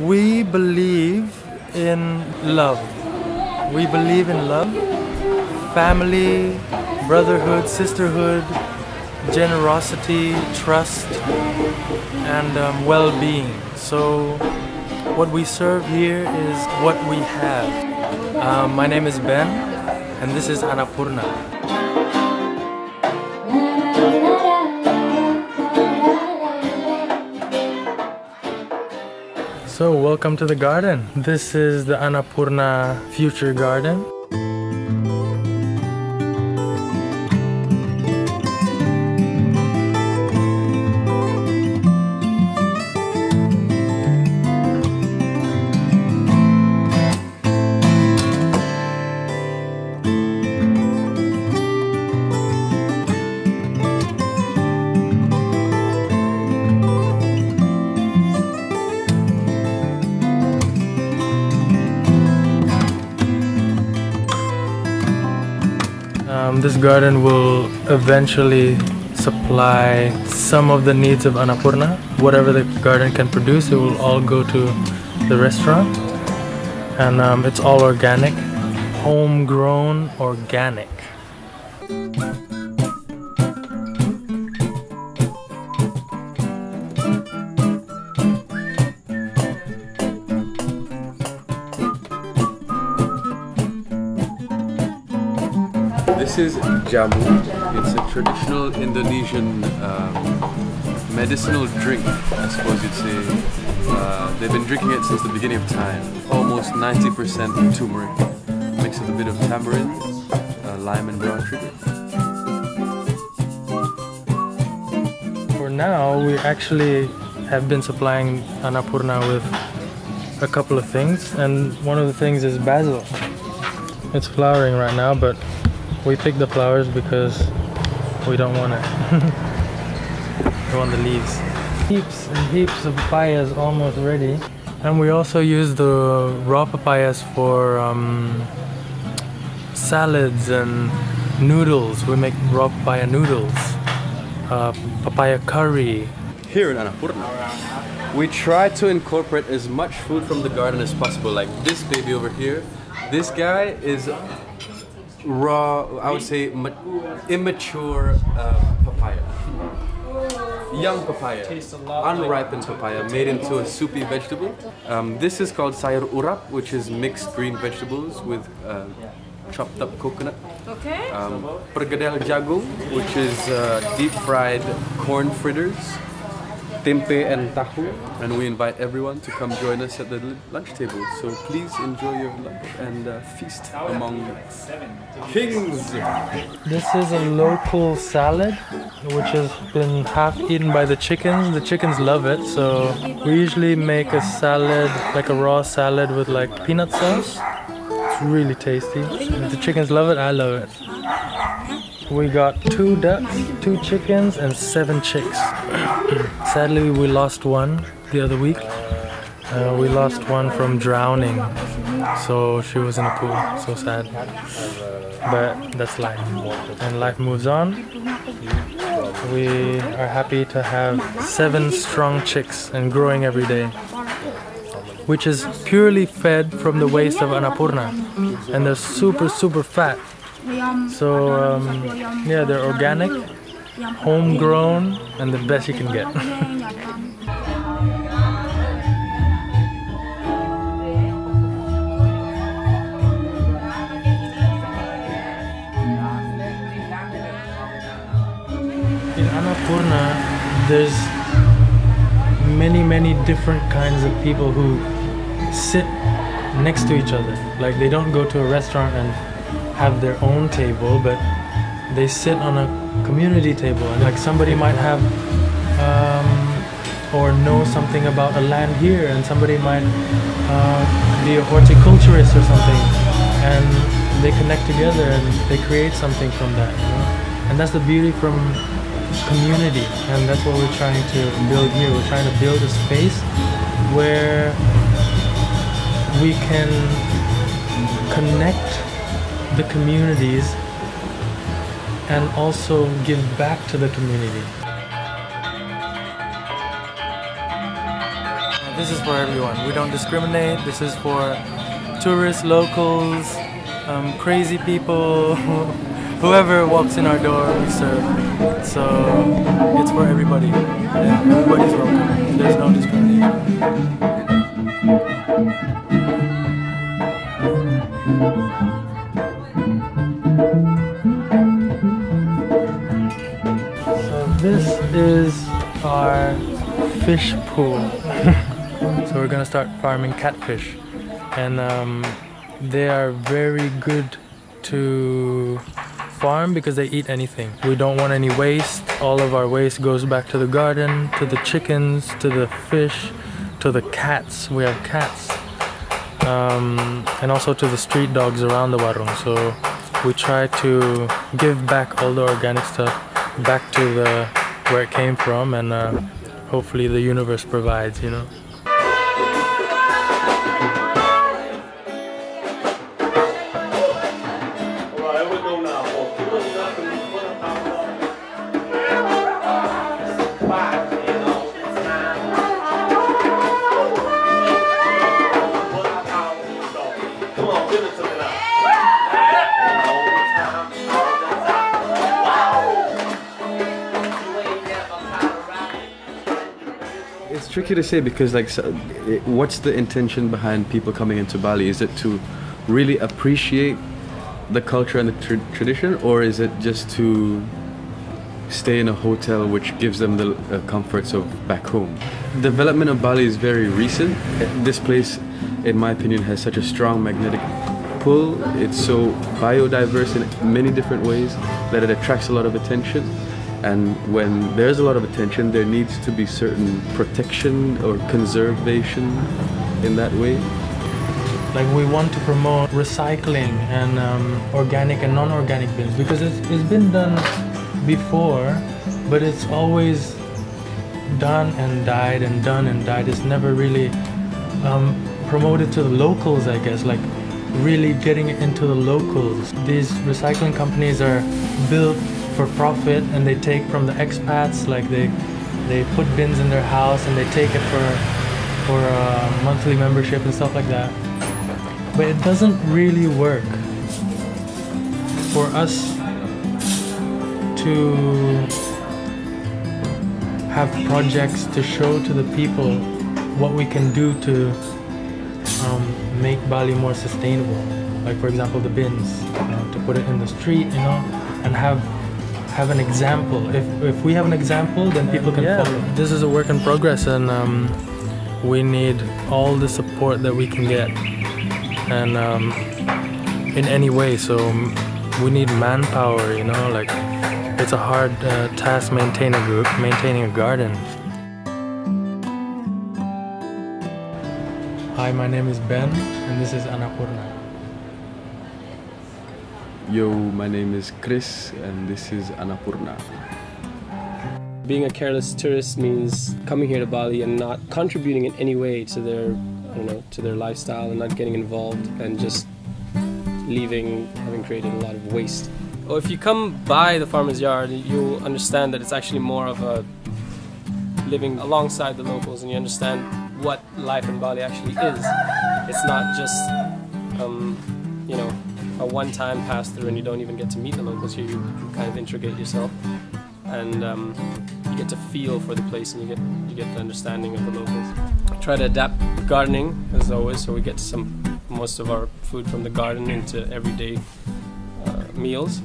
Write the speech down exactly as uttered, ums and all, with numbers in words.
We believe in love. We believe in love, family, brotherhood, sisterhood, generosity, trust, and um, well-being. So what we serve here is what we have. Uh, my name is Ben, and this is Annapurna. So welcome to the garden. This is the Annapurna future garden. Um, this garden will eventually supply some of the needs of Annapurna. Whatever the garden can produce, it will all go to the restaurant. And um, it's all organic, homegrown, organic. This is jamu. It's a traditional Indonesian um, medicinal drink, I suppose you'd say. Uh, they've been drinking it since the beginning of time. Almost ninety percent turmeric, mixed with a bit of tamarind, uh, lime and brown sugar. For now, we actually have been supplying Annapurna with a couple of things, and one of the things is basil. It's flowering right now, but we pick the flowers because we don't want it. We want the leaves. Heaps and heaps of papayas almost ready. And we also use the raw papayas for um, salads and noodles. We make raw papaya noodles, uh, papaya curry. Here in Annapurna, we try to incorporate as much food from the garden as possible. Like this baby over here, this guy is raw, I would say immature uh, papaya. Young papaya, unripened papaya, made into a soupy vegetable. Um, this is called sayur urap, which is mixed green vegetables with uh, chopped up coconut. Um, Pergedel jagung, which is uh, deep fried corn fritters, tempeh and tahu. And we invite everyone to come join us at the lunch table. So please enjoy your lunch and uh, feast among kings. This is a local salad which has been half eaten by the chickens. The chickens love it, so we usually make a salad, like a raw salad with like peanut sauce. It's really tasty. The chickens love it, I love it. We got two ducks, two chickens, and seven chicks. Sadly, we lost one the other week. Uh, we lost one from drowning. So she was in a pool, so sad. But that's life. And life moves on. We are happy to have seven strong chicks and growing every day, which is purely fed from the waste of Annapurna. And they're super, super fat. So, um, yeah, they're organic, homegrown, and the best you can get. In Annapurna, there's many, many different kinds of people who sit next to each other. Like, they don't go to a restaurant and have their own table, but they sit on a community table, and like somebody might have um, or know something about a land here, and somebody might uh, be a horticulturist or something, and they connect together and they create something from that, you know? And that's the beauty from community, and that's what we're trying to build here. We're trying to build a space where we can connect the communities and also give back to the community. This is for everyone. We don't discriminate. This is for tourists, locals, um, crazy people, whoever walks in our door, we serve. So it's for everybody. Yeah, everybody's welcome. There's no discrimination. This is our fish pool. So we're gonna start farming catfish, and um, they are very good to farm because they eat anything. We don't want any waste. All of our waste goes back to the garden, to the chickens, to the fish, to the cats. We have cats, um, and also to the street dogs around the warung. So we try to give back all the organic stuff back to the where it came from, and uh, hopefully the universe provides, you know. It's tricky to say because, like, what's the intention behind people coming into Bali? Is it to really appreciate the culture and the tr tradition, or is it just to stay in a hotel, which gives them the uh, comforts of back home? Development of Bali is very recent. This place, in my opinion, has such a strong magnetic pull. It's so biodiverse in many different ways that it attracts a lot of attention. And when there's a lot of attention, there needs to be certain protection or conservation in that way. Like, we want to promote recycling and um, organic and non-organic bins, because it's, it's been done before, but it's always done and died and done and died. It's never really um, promoted to the locals, I guess. Like, really getting it into the locals. These recycling companies are built for profit, and they take from the expats. Like, they they put bins in their house and they take it for for a monthly membership and stuff like that, but it doesn't really work for us to have projects to show to the people what we can do to um, make Bali more sustainable. Like, for example, the bins, you know, to put it in the street, you know, and have have an example. If, if we have an example, then people can yeah. follow. This is a work in progress, and um, we need all the support that we can get, and um, in any way. So we need manpower, you know. Like, it's a hard uh, task maintain a group, maintaining a garden. Hi, my name is Ben, and this is Annapurna. Yo, my name is Chris, and this is Annapurna. Being a careless tourist means coming here to Bali and not contributing in any way to their, you know, to their lifestyle, and not getting involved, and just leaving, having created a lot of waste. Or if you come by the farmer's yard, you'll understand that it's actually more of a living alongside the locals, and you understand what life in Bali actually is. It's not just, um, you know, a one-time pass-through, and you don't even get to meet the locals here. You kind of integrate yourself, and um, you get to feel for the place, and you get you get the understanding of the locals. I try to adapt gardening, as always, so we get some most of our food from the garden into everyday uh, meals.